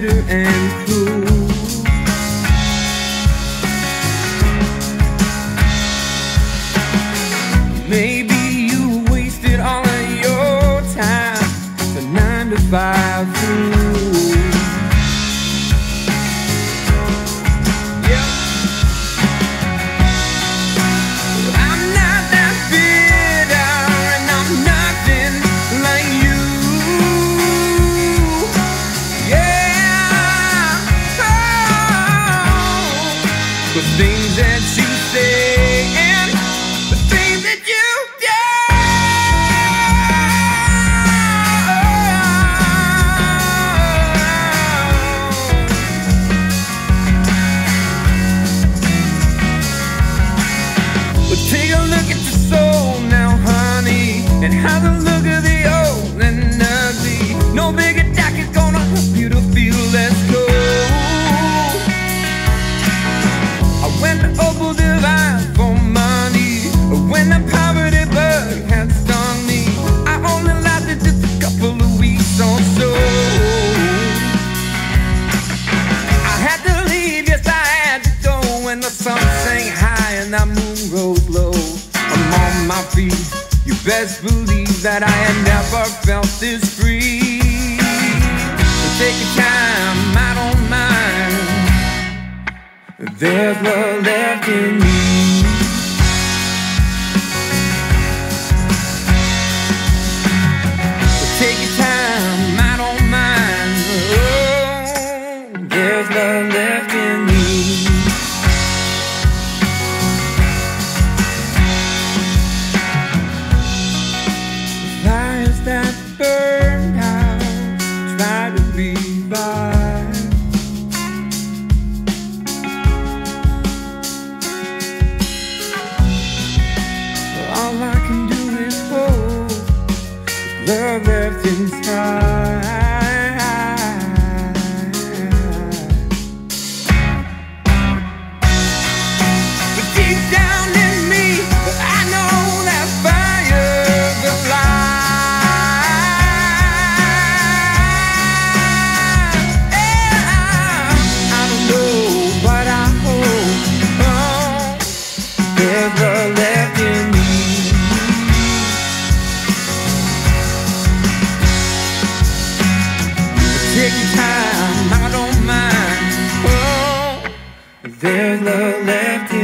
bitter and cruel. Maybe you wasted all of your time, the 9-to-5 fool. Yeah. I'm not that bitter, and I'm nothing like you. Yeah, oh. The things that you say and the things that you take a look at your soul now, honey, and have a look at the old and ugly. No big attack is gonna help you to feel less cold. I went to open the line for money when the poverty bug had stung me. I only lasted just a couple of weeks or so. I had to leave, yes, I had to go. When the sun sang high and I moved low, I'm on my feet. You best believe that I had never felt this free. So take your time, I don't mind. There's love left in me. So take your time, I don't mind. Oh, there's love left in me. That burned out, try to be by. All I can do is hold love left inside. But deep down in me, I know that fire's alive. Take your time, I don't mind. Oh, there's love left in me.